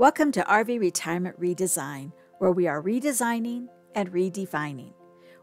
Welcome to RV Retirement Redesign, where we are redesigning and redefining.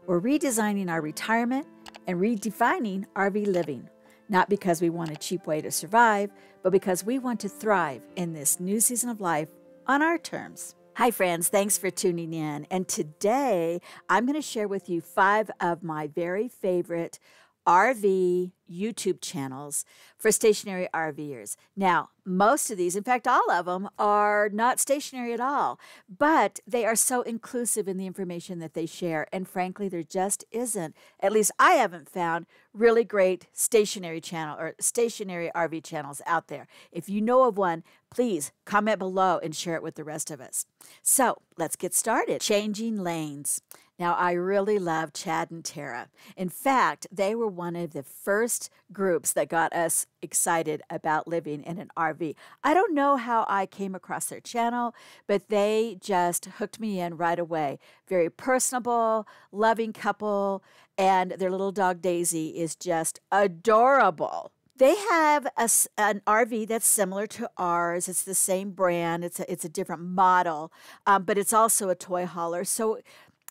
We're redesigning our retirement and redefining RV living, not because we want a cheap way to survive, but because we want to thrive in this new season of life on our terms. Hi friends, thanks for tuning in. And today I'm going to share with you 5 of my very favorite RV YouTube channels for stationary RVers. Now, most of these, in fact, all of them are not stationary at all, but they are so inclusive in the information that they share. And frankly, there just isn't, at least I haven't found, really great stationary channel or stationary RV channels out there. If you know of one, please comment below and share it with the rest of us. So let's get started. Changing Lanes. Now, I really love Chad and Tara. In fact, they were one of the first groups that got us excited about living in an RV. I don't know how I came across their channel, but they just hooked me in right away. Very personable, loving couple, and their little dog Daisy is just adorable. They have an RV that's similar to ours. It's the same brand. It's a different model, but it's also a toy hauler. So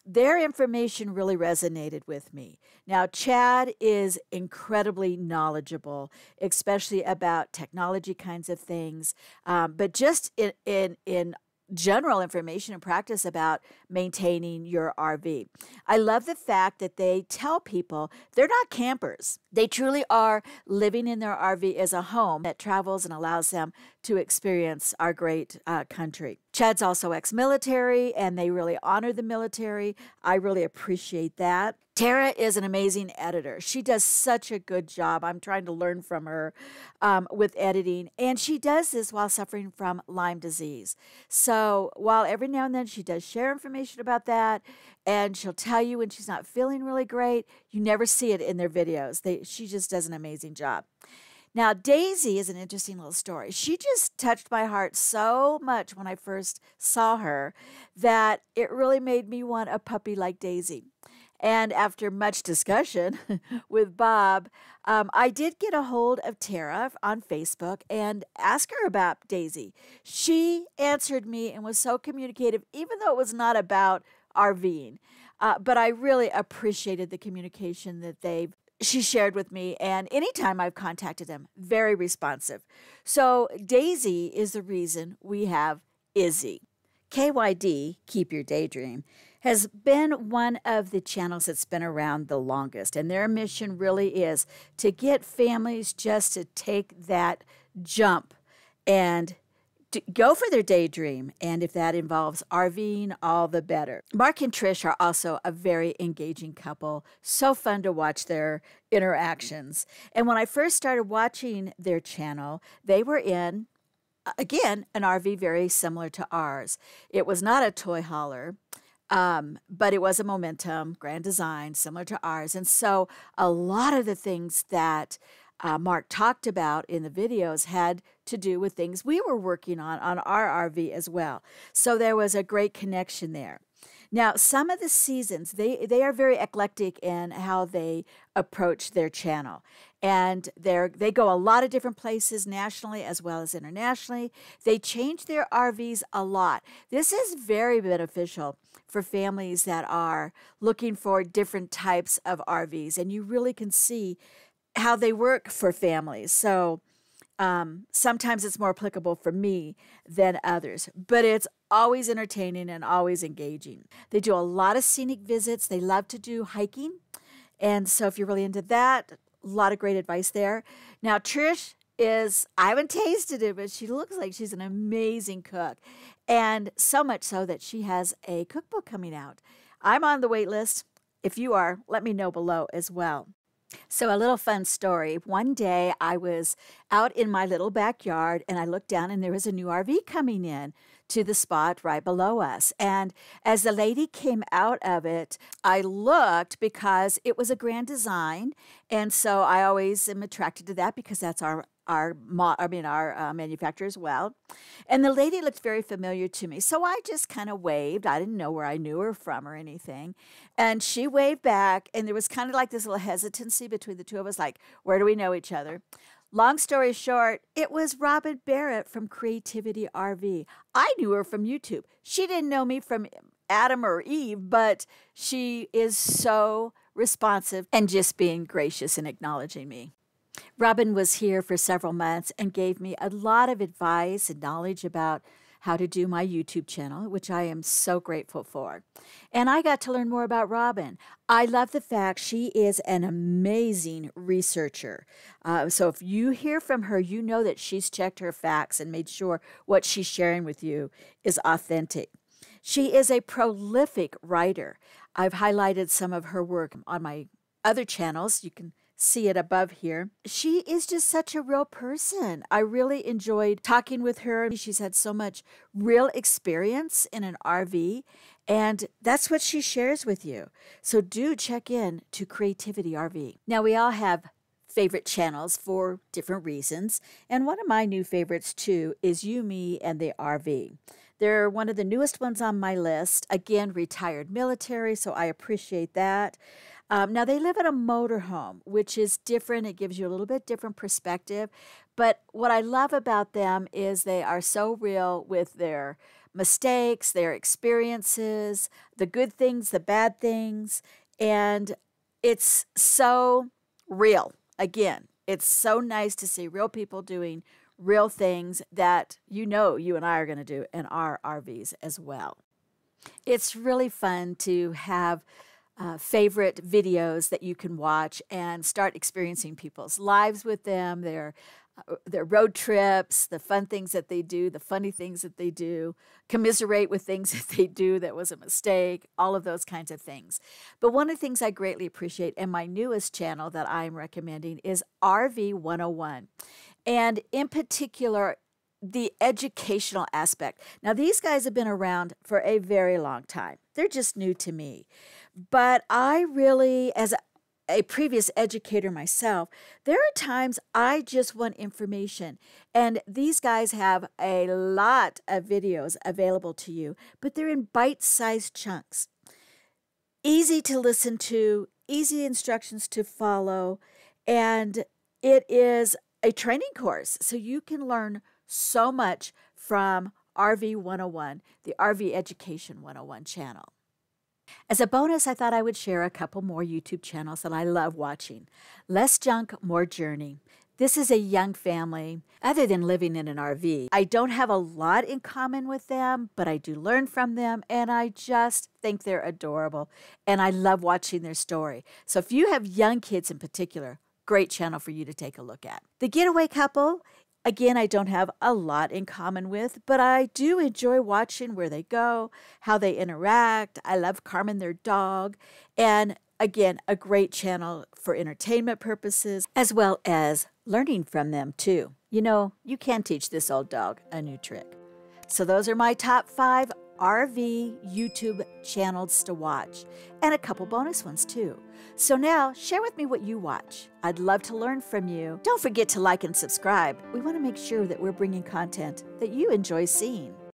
their information really resonated with me. Now, Chad is incredibly knowledgeable, especially about technology kinds of things, but just in general information and practice about maintaining your RV. I love the fact that they tell people they're not campers. They truly are living in their RV as a home that travels and allows them to experience our great country. Chad's also ex-military, and they really honor the military. I really appreciate that. Tara is an amazing editor. She does such a good job. I'm trying to learn from her with editing. And she does this while suffering from Lyme disease. So while every now and then she does share information about that, and she'll tell you when she's not feeling really great, you never see it in their videos. She just does an amazing job. Now, Daisy is an interesting little story. She just touched my heart so much when I first saw her that it really made me want a puppy like Daisy. And after much discussion with Bob, I did get a hold of Tara on Facebook and asked her about Daisy. She answered me and was so communicative, even though it was not about RVing. But I really appreciated the communication that she shared with me, and anytime I've contacted them, very responsive. So Daisy is the reason we have Izzy. KYD, Keep Your Day Dream, has been one of the channels that's been around the longest, and their mission really is to get families just to take that jump and to go for their daydream, and if that involves RVing, all the better. Mark and Trish are also a very engaging couple. So fun to watch their interactions. And when I first started watching their channel, they were in, again, an RV very similar to ours. It was not a toy hauler, but it was a Momentum, Grand Design, similar to ours. And so a lot of the things that Mark talked about in the videos had to do with things we were working on our RV as well. So there was a great connection there. Now, some of the seasons, they are very eclectic in how they approach their channel. And they go a lot of different places nationally as well as internationally. They change their RVs a lot. This is very beneficial for families that are looking for different types of RVs. And you really can see how they work for families. So sometimes it's more applicable for me than others, but it's always entertaining and always engaging. They do a lot of scenic visits. They love to do hiking. And so if you're really into that, a lot of great advice there. Now, Trish I haven't tasted it, but she looks like she's an amazing cook. And so much so that she has a cookbook coming out. I'm on the wait list. If you are, let me know below as well. So a little fun story. One day I was out in my little backyard and I looked down and there was a new RV coming in to the spot right below us. And as the lady came out of it, I looked because it was a Grand Design. And so I always am attracted to that because that's our manufacturer as well. And the lady looked very familiar to me. So I just kind of waved. I didn't know where I knew her from or anything. And she waved back. And there was kind of like this little hesitancy between the two of us, like, where do we know each other? Long story short, it was Robin Barrett from Creativity RV. I knew her from YouTube. She didn't know me from Adam or Eve, but she is so responsive and just being gracious and acknowledging me. Robin was here for several months and gave me a lot of advice and knowledge about how to do my YouTube channel, which I am so grateful for. And I got to learn more about Robin. I love the fact she is an amazing researcher. So if you hear from her, you know that she's checked her facts and made sure what she's sharing with you is authentic. She is a prolific writer. I've highlighted some of her work on my other channels. You can see it above here. She is just such a real person. I really enjoyed talking with her. She's had so much real experience in an RV, and that's what she shares with you. So do check in to Creativity RV. Now, we all have favorite channels for different reasons, and one of my new favorites, too, is You, Me, and the RV. They're one of the newest ones on my list. Again, retired military, so I appreciate that. Now, they live in a motorhome, which is different. It gives you a little bit different perspective. But what I love about them is they are so real with their mistakes, their experiences, the good things, the bad things. And it's so real. Again, it's so nice to see real people doing real things that you know you and I are going to do in our RVs as well. It's really fun to have favorite videos that you can watch and start experiencing people's lives with them, their road trips, the fun things that they do, the funny things that they do, commiserate with things that they do that was a mistake, all of those kinds of things. But one of the things I greatly appreciate, and my newest channel that I'm recommending, is RV 101. And in particular, the educational aspect. Now, these guys have been around for a very long time. They're just new to me. But I really, as a previous educator myself, there are times I just want information. And these guys have a lot of videos available to you, but they're in bite-sized chunks. Easy to listen to, easy instructions to follow, and it is a training course, so you can learn so much from RV 101, the RV Education 101 channel. As a bonus, I thought I would share a couple more YouTube channels that I love watching. Less Junk, More Journey. This is a young family. Other than living in an RV, I don't have a lot in common with them, but I do learn from them, and I just think they're adorable, and I love watching their story. So if you have young kids in particular, great channel for you to take a look at. The Getaway Couple, again, I don't have a lot in common with, but I do enjoy watching where they go, how they interact. I love Carmen, their dog. And again, a great channel for entertainment purposes, as well as learning from them too. You know, you can teach this old dog a new trick. So those are my top 5 RV YouTube channels to watch, and a couple bonus ones too. So now share with me what you watch. I'd love to learn from you. Don't forget to like and subscribe. We want to make sure that we're bringing content that you enjoy seeing.